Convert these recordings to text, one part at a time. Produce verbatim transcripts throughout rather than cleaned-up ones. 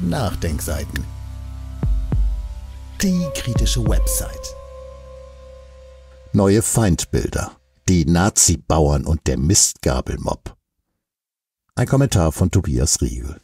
Nachdenkseiten. Die kritische Website. Neue Feindbilder. Die Nazi-Bauern und der Mistgabelmob. Ein Kommentar von Tobias Riegel.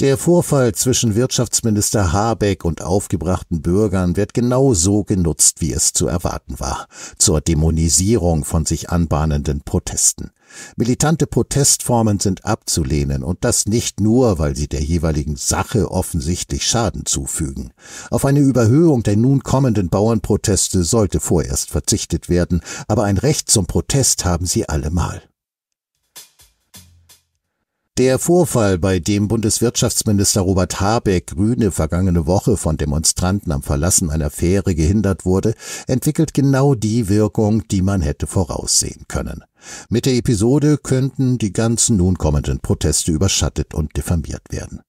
Der Vorfall zwischen Wirtschaftsminister Habeck und aufgebrachten Bürgern wird genau so genutzt, wie es zu erwarten war, zur Dämonisierung von sich anbahnenden Protesten. Militante Protestformen sind abzulehnen, und das nicht nur, weil sie der jeweiligen Sache offensichtlich Schaden zufügen. Auf eine Überhöhung der nun kommenden Bauernproteste sollte vorerst verzichtet werden, aber ein Recht zum Protest haben sie allemal. Der Vorfall, bei dem Bundeswirtschaftsminister Robert Habeck, Grüne, vergangene Woche von Demonstranten am Verlassen einer Fähre gehindert wurde, entwickelt genau die Wirkung, die man hätte voraussehen können. Mit der Episode könnten die ganzen nun kommenden Proteste überschattet und diffamiert werden.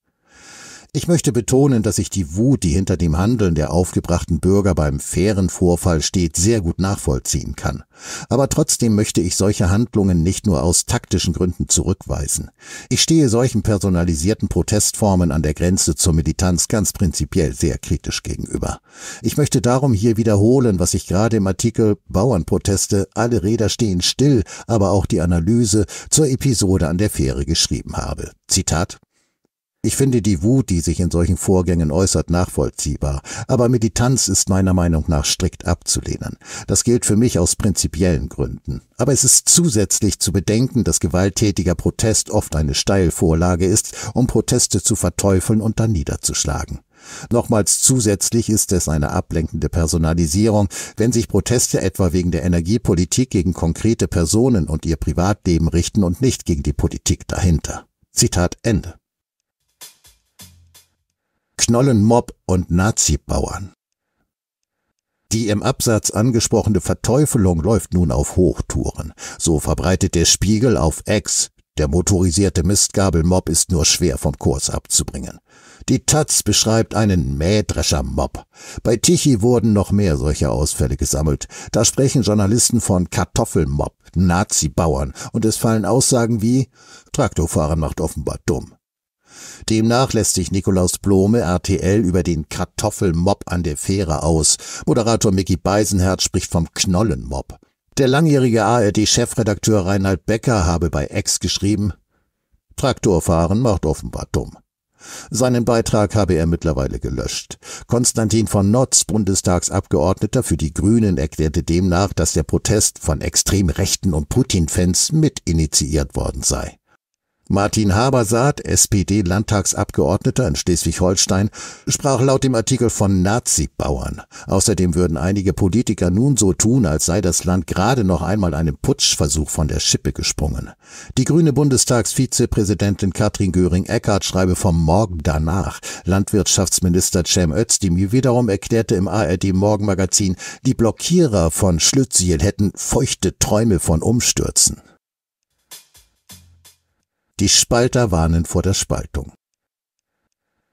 Ich möchte betonen, dass ich die Wut, die hinter dem Handeln der aufgebrachten Bürger beim fairen Vorfall steht, sehr gut nachvollziehen kann. Aber trotzdem möchte ich solche Handlungen nicht nur aus taktischen Gründen zurückweisen. Ich stehe solchen personalisierten Protestformen an der Grenze zur Militanz ganz prinzipiell sehr kritisch gegenüber. Ich möchte darum hier wiederholen, was ich gerade im Artikel »Bauernproteste, alle Räder stehen still, aber auch die Analyse« zur Episode an der Fähre geschrieben habe. Zitat: Ich finde die Wut, die sich in solchen Vorgängen äußert, nachvollziehbar, aber Militanz ist meiner Meinung nach strikt abzulehnen. Das gilt für mich aus prinzipiellen Gründen. Aber es ist zusätzlich zu bedenken, dass gewalttätiger Protest oft eine Steilvorlage ist, um Proteste zu verteufeln und dann niederzuschlagen. Nochmals zusätzlich ist es eine ablenkende Personalisierung, wenn sich Proteste etwa wegen der Energiepolitik gegen konkrete Personen und ihr Privatleben richten und nicht gegen die Politik dahinter. Zitat Ende. Knollenmob und Nazi-Bauern. Die im Absatz angesprochene Verteufelung läuft nun auf Hochtouren. So verbreitet der Spiegel auf X: Der motorisierte Mistgabelmob ist nur schwer vom Kurs abzubringen. Die Taz beschreibt einen Mähdreschermob. Bei Tichy wurden noch mehr solcher Ausfälle gesammelt. Da sprechen Journalisten von Kartoffelmob, Nazi-Bauern, und es fallen Aussagen wie Traktorfahrer macht offenbar dumm. Demnach lässt sich Nikolaus Blome, R T L, über den Kartoffelmob an der Fähre aus. Moderator Mickey Beisenherz spricht vom Knollenmob. Der langjährige A R D-Chefredakteur Reinhard Becker habe bei X geschrieben: Traktorfahren macht offenbar dumm. Seinen Beitrag habe er mittlerweile gelöscht. Konstantin von Notz, Bundestagsabgeordneter für die Grünen, erklärte demnach, dass der Protest von extrem Rechten und Putin-Fans mit initiiert worden sei. Martin Habersaat, S P D-Landtagsabgeordneter in Schleswig-Holstein, sprach laut dem Artikel von Nazi-Bauern. Außerdem würden einige Politiker nun so tun, als sei das Land gerade noch einmal einem Putschversuch von der Schippe gesprungen. Die grüne Bundestagsvizepräsidentin Katrin Göring-Eckardt schreibe vom Morgen danach. Landwirtschaftsminister Cem Özdemir wiederum erklärte im A R D-Morgenmagazin, die Blockierer von Schlüttsiel hätten feuchte Träume von Umstürzen. Die Spalter warnen vor der Spaltung.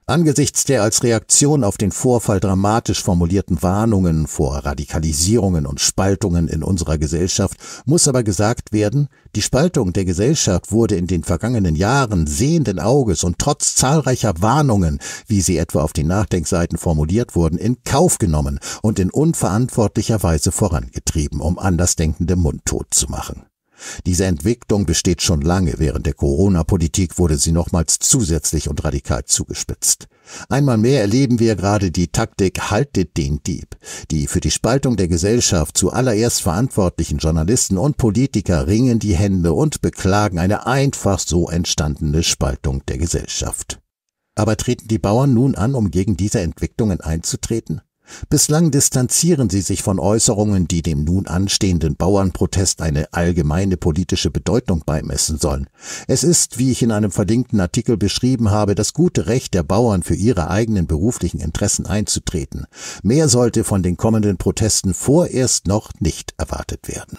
Angesichts der als Reaktion auf den Vorfall dramatisch formulierten Warnungen vor Radikalisierungen und Spaltungen in unserer Gesellschaft muss aber gesagt werden, die Spaltung der Gesellschaft wurde in den vergangenen Jahren sehenden Auges und trotz zahlreicher Warnungen, wie sie etwa auf den Nachdenkseiten formuliert wurden, in Kauf genommen und in unverantwortlicher Weise vorangetrieben, um Andersdenkende mundtot zu machen. Diese Entwicklung besteht schon lange. Während der Corona-Politik wurde sie nochmals zusätzlich und radikal zugespitzt. Einmal mehr erleben wir gerade die Taktik »Haltet den Dieb«, die für die Spaltung der Gesellschaft zuallererst verantwortlichen Journalisten und Politiker ringen die Hände und beklagen eine einfach so entstandene Spaltung der Gesellschaft. Aber treten die Bauern nun an, um gegen diese Entwicklungen einzutreten? Bislang distanzieren sie sich von Äußerungen, die dem nun anstehenden Bauernprotest eine allgemeine politische Bedeutung beimessen sollen. Es ist, wie ich in einem verlinkten Artikel beschrieben habe, das gute Recht der Bauern, für ihre eigenen beruflichen Interessen einzutreten. Mehr sollte von den kommenden Protesten vorerst noch nicht erwartet werden.